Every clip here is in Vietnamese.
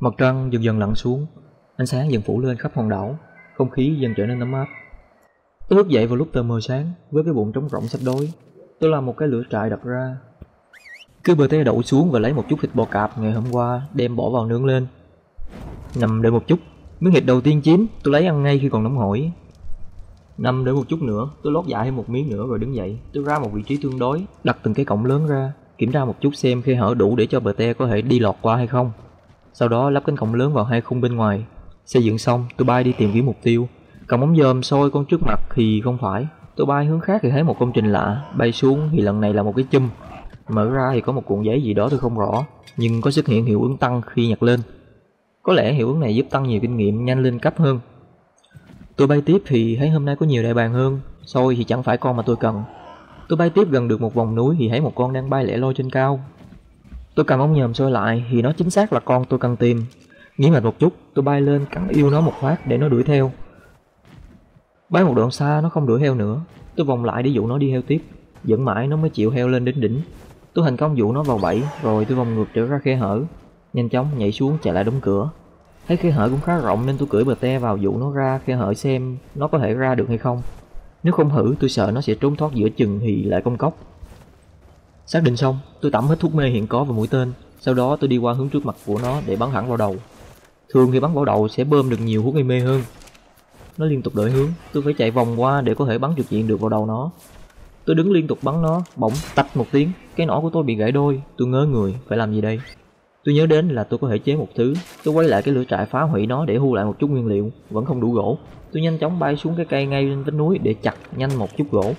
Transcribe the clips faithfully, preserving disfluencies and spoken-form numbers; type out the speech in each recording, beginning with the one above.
Mặt trăng dần dần lặn xuống, ánh sáng dần phủ lên khắp hòn đảo, không khí dần trở nên ấm áp. Tôi thức dậy vào lúc tờ mờ sáng với cái bụng trống rỗng sắp đói. Tôi làm một cái lửa trại đặt ra, cứ bờ té đậu xuống và lấy một chút thịt bò cạp ngày hôm qua đem bỏ vào nướng lên. Nằm đợi một chút, miếng thịt đầu tiên chín tôi lấy ăn ngay khi còn nóng hổi. Nằm đợi một chút nữa, tôi lót dạ thêm một miếng nữa rồi đứng dậy. Tôi ra một vị trí tương đối, đặt từng cái cổng lớn ra, kiểm tra một chút xem khe hở đủ để cho bờ te có thể đi lọt qua hay không. Sau đó lắp cánh cổng lớn vào hai khung bên ngoài. Xây dựng xong, tôi bay đi tìm kiếm mục tiêu. Cầm ống dòm soi con trước mặt thì không phải. Tôi bay hướng khác thì thấy một công trình lạ. Bay xuống thì lần này là một cái chum. Mở ra thì có một cuộn giấy gì đó tôi không rõ, nhưng có xuất hiện hiệu ứng tăng khi nhặt lên. Có lẽ hiệu ứng này giúp tăng nhiều kinh nghiệm nhanh lên cấp hơn. Tôi bay tiếp thì thấy hôm nay có nhiều đại bàng hơn. Soi thì chẳng phải con mà tôi cần. Tôi bay tiếp gần được một vòng núi thì thấy một con đang bay lẻ loi trên cao. Tôi cầm ống nhòm soi lại thì nó chính xác là con tôi cần tìm. Nghĩ mệt một chút, tôi bay lên cắn yêu nó một phát để nó đuổi theo. Bay một đoạn xa nó không đuổi theo nữa. Tôi vòng lại để dụ nó đi theo tiếp. Dẫn mãi nó mới chịu heo lên đến đỉnh. Tôi thành công dụ nó vào bẫy, rồi tôi vòng ngược trở ra khe hở, nhanh chóng nhảy xuống chạy lại đóng cửa. Thấy khe hở cũng khá rộng nên tôi cưỡi bờ te vào dụ nó ra khe hở xem nó có thể ra được hay không. Nếu không thử tôi sợ nó sẽ trốn thoát giữa chừng thì lại công cốc. Xác định xong, tôi tẩm hết thuốc mê hiện có vào mũi tên. Sau đó tôi đi qua hướng trước mặt của nó để bắn thẳng vào đầu. Thường khi bắn vào đầu sẽ bơm được nhiều thuốc gây mê hơn. Nó liên tục đổi hướng, tôi phải chạy vòng qua để có thể bắn trực diện được vào đầu nó. Tôi đứng liên tục bắn nó, bỗng tạch một tiếng, cái nỏ của tôi bị gãy đôi. Tôi ngớ người, phải làm gì đây? Tôi nhớ đến là tôi có thể chế một thứ. Tôi quay lại cái lửa trại phá hủy nó để hưu lại một chút nguyên liệu, vẫn không đủ gỗ. Tôi nhanh chóng bay xuống cái cây ngay lên vách núi để chặt nhanh một chút gỗ.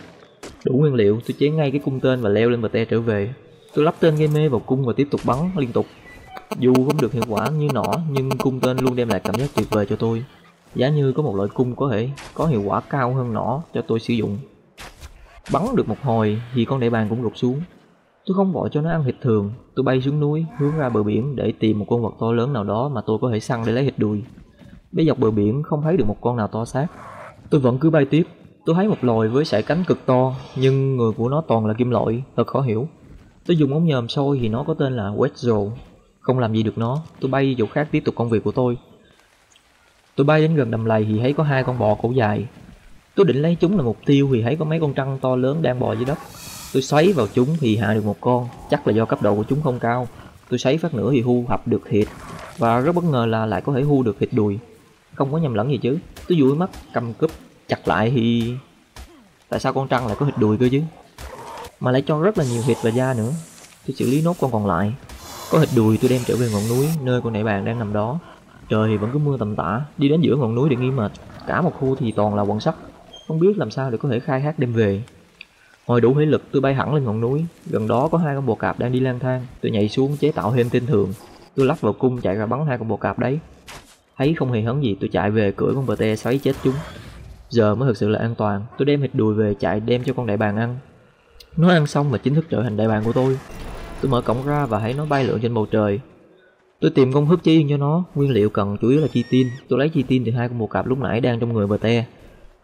Đủ nguyên liệu, tôi chế ngay cái cung tên và leo lên bờ te trở về. Tôi lắp tên gây mê vào cung và tiếp tục bắn liên tục. Dù không được hiệu quả như nỏ, nhưng cung tên luôn đem lại cảm giác tuyệt vời cho tôi. Giả như có một loại cung có thể có hiệu quả cao hơn nỏ cho tôi sử dụng. Bắn được một hồi thì con đại bàng cũng rụt xuống. Tôi không vội cho nó ăn thịt thường. Tôi bay xuống núi hướng ra bờ biển để tìm một con vật to lớn nào đó mà tôi có thể săn để lấy thịt đùi. Bây dọc bờ biển không thấy được một con nào to xác. Tôi vẫn cứ bay tiếp. Tôi thấy một loài với sải cánh cực to, nhưng người của nó toàn là kim loại, thật khó hiểu. Tôi dùng ống nhòm soi thì nó có tên là Quetzal. Không làm gì được nó, tôi bay chỗ khác tiếp tục công việc của tôi. Tôi bay đến gần đầm lầy thì thấy có hai con bò cổ dài. Tôi định lấy chúng là mục tiêu thì thấy có mấy con trăng to lớn đang bò dưới đất. Tôi xoáy vào chúng thì hạ được một con, chắc là do cấp độ của chúng không cao. Tôi xoáy phát nữa thì hu hập được thịt, và rất bất ngờ là lại có thể hu được thịt đùi. Không có nhầm lẫn gì chứ. Tôi dụi mắt cầm cúp chặt lại thì... tại sao con trăng lại có thịt đùi cơ chứ? Mà lại cho rất là nhiều thịt và da nữa. Tôi xử lý nốt con còn lại. Có thịt đùi tôi đem trở về ngọn núi nơi con đại bàng đang nằm đó. Trời thì vẫn cứ mưa tầm tã. Đi đến giữa ngọn núi để nghỉ mệt. Cả một khu thì toàn là quặng sắt, không biết làm sao để có thể khai thác đem về. Hồi đủ thể lực tôi bay hẳn lên ngọn núi. Gần đó có hai con bò cạp đang đi lang thang. Tôi nhảy xuống chế tạo thêm tên thường. Tôi lắp vào cung chạy ra bắn hai con bò cạp đấy. Thấy không hề hấn gì tôi chạy về cưỡi con bờ te xoáy chết chúng. Giờ mới thực sự là an toàn. Tôi đem thịt đùi về chạy đem cho con đại bàng ăn. Nó ăn xong và chính thức trở thành đại bàng của tôi. Tôi mở cổng ra và thấy nó bay lượn trên bầu trời. Tôi tìm công thức chế riêng cho nó. Nguyên liệu cần chủ yếu là chitin. Tôi lấy chitin từ hai con bò cạp lúc nãy đang trong người bờ te.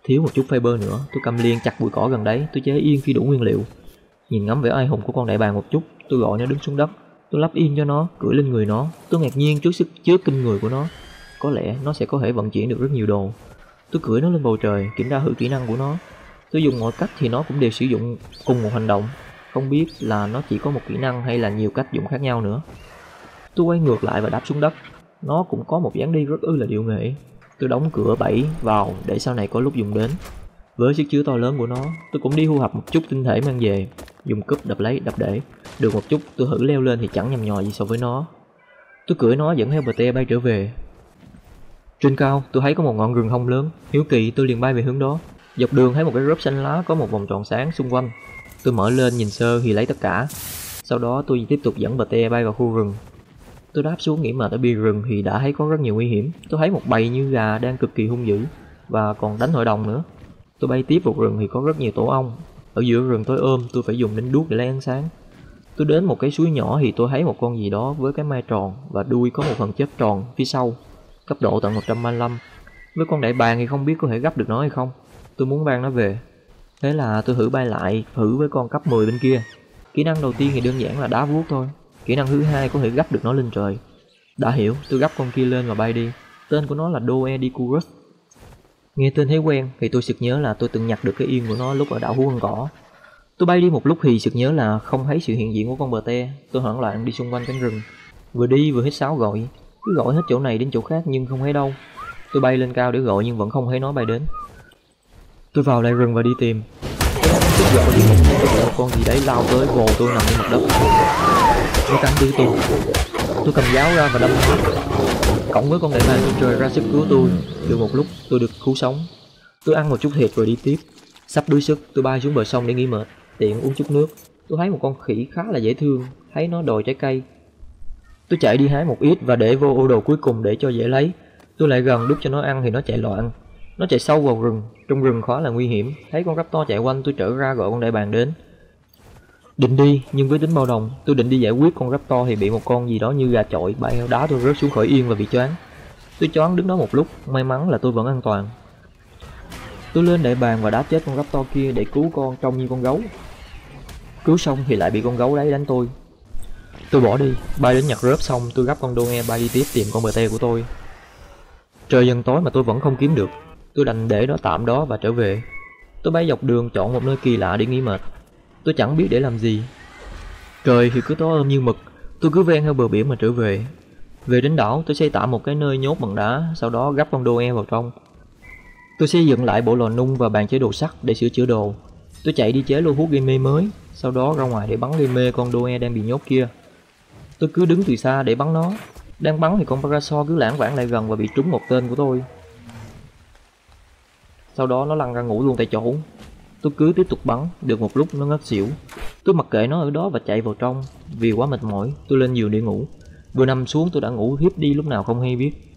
Thiếu một chút fiber nữa, tôi cầm liền chặt bụi cỏ gần đấy. Tôi chế yên khi đủ nguyên liệu. Nhìn ngắm vẻ oai hùng của con đại bàng một chút, tôi gọi nó đứng xuống đất. Tôi lắp yên cho nó, cưỡi lên người nó. Tôi ngạc nhiên trước sức chứa kinh người của nó. Có lẽ nó sẽ có thể vận chuyển được rất nhiều đồ. Tôi cưỡi nó lên bầu trời, kiểm tra thử kỹ năng của nó. Tôi dùng mọi cách thì nó cũng đều sử dụng cùng một hành động. Không biết là nó chỉ có một kỹ năng hay là nhiều cách dùng khác nhau nữa. Tôi quay ngược lại và đáp xuống đất. Nó cũng có một dáng đi rất ư là điệu nghệ. Tôi đóng cửa bẫy vào để sau này có lúc dùng đến. Với sức chứa to lớn của nó, tôi cũng đi thu thập một chút tinh thể mang về. Dùng cúp đập lấy đập để. Được một chút tôi thử leo lên thì chẳng nhầm nhò gì so với nó. Tôi cưỡi nó dẫn theo bờ te bay trở về. Trên cao tôi thấy có một ngọn rừng thông lớn. Hiếu kỳ tôi liền bay về hướng đó. Dọc đường thấy một cái rớp xanh lá có một vòng tròn sáng xung quanh. Tôi mở lên nhìn sơ thì lấy tất cả. Sau đó tôi tiếp tục dẫn bờ te bay vào khu rừng. Tôi đáp xuống nghĩ mà ở bìa rừng thì đã thấy có rất nhiều nguy hiểm. Tôi thấy một bầy như gà đang cực kỳ hung dữ và còn đánh hội đồng nữa. Tôi bay tiếp vào rừng thì có rất nhiều tổ ong. Ở giữa rừng tối ôm tôi phải dùng đến đuốc để lấy ánh sáng. Tôi đến một cái suối nhỏ thì tôi thấy một con gì đó với cái mai tròn và đuôi có một phần chớp tròn phía sau. Cấp độ tận một trăm ba mươi lăm. Với con đại bàng thì không biết có thể gấp được nó hay không. Tôi muốn mang nó về. Thế là tôi thử bay lại thử với con cấp mười bên kia. Kỹ năng đầu tiên thì đơn giản là đá vuốt thôi. Kỹ năng thứ hai có thể gấp được nó lên trời. Đã hiểu, tôi gấp con kia lên và bay đi. Tên của nó là Doedicurus. Nghe tên thấy quen thì tôi sực nhớ là tôi từng nhặt được cái yên của nó lúc ở đảo Huân Cỏ. Tôi bay đi một lúc thì sực nhớ là không thấy sự hiện diện của con bờ te. Tôi hoảng loạn đi xung quanh cánh rừng, vừa đi vừa hít sáo gọi, cứ gọi hết chỗ này đến chỗ khác nhưng không thấy đâu. Tôi bay lên cao để gọi nhưng vẫn không thấy nó bay đến. Tôi vào lại rừng và đi tìm. Tôi gọi đi một con gì đấy lao tới vồ tôi nằm trên mặt đất. Nó cắn đuôi tôi. Tôi cầm giáo ra và đâm nó. Cộng với con đại bàng trên trời ra sức cứu tôi. Được một lúc tôi được cứu sống. Tôi ăn một chút thịt rồi đi tiếp. Sắp đuối sức tôi bay xuống bờ sông để nghỉ mệt, tiện uống chút nước. Tôi thấy một con khỉ khá là dễ thương. Thấy nó đòi trái cây. Tôi chạy đi hái một ít và để vô ô đồ cuối cùng để cho dễ lấy. Tôi lại gần đút cho nó ăn thì nó chạy loạn. Nó chạy sâu vào rừng. Trong rừng khá là nguy hiểm. Thấy con raptor chạy quanh tôi trở ra gọi con đại bàng đến. Định đi nhưng với tính bao đồng, tôi định đi giải quyết con raptor thì bị một con gì đó như gà chọi bẫy đá tôi rớt xuống khỏi yên và bị choáng. Tôi choáng đứng đó một lúc, may mắn là tôi vẫn an toàn. Tôi lên đại bàng và đá chết con raptor kia để cứu con trông như con gấu. Cứu xong thì lại bị con gấu đấy đánh tôi. Tôi bỏ đi, bay đến nhặt rớp xong tôi gấp con đô nghe bay đi tiếp tìm con bờ tê của tôi. Trời dần tối mà tôi vẫn không kiếm được. Tôi đành để nó tạm đó và trở về. Tôi bay dọc đường chọn một nơi kỳ lạ để nghỉ mệt. Tôi chẳng biết để làm gì. Trời thì cứ tối om như mực. Tôi cứ ven theo bờ biển mà trở về. Về đến đảo tôi xây tạm một cái nơi nhốt bằng đá. Sau đó gắp con đô e vào trong. Tôi xây dựng lại bộ lò nung và bàn chế đồ sắt để sửa chữa đồ. Tôi chạy đi chế lô hút gây mê mới. Sau đó ra ngoài để bắn gây mê con đô e đang bị nhốt kia. Tôi cứ đứng từ xa để bắn nó. Đang bắn thì con Paraso cứ lãng vãng lại gần và bị trúng một tên của tôi. Sau đó nó lăn ra ngủ luôn tại chỗ. Tôi cứ tiếp tục bắn, được một lúc nó ngất xỉu. Tôi mặc kệ nó ở đó và chạy vào trong. Vì quá mệt mỏi, tôi lên giường để ngủ. Vừa nằm xuống tôi đã ngủ thiếp đi lúc nào không hay biết.